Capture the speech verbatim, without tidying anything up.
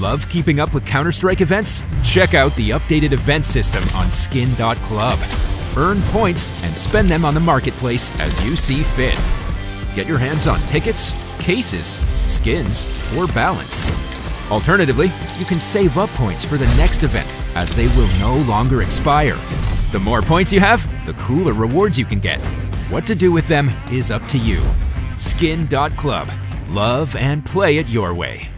Love keeping up with Counter-Strike events? Check out the updated event system on Skin dot Club. Earn points and spend them on the marketplace as you see fit. Get your hands on tickets, cases, skins, or balance. Alternatively, you can save up points for the next event, as they will no longer expire. The more points you have, the cooler rewards you can get. What to do with them is up to you. Skin dot Club. Love and play it your way.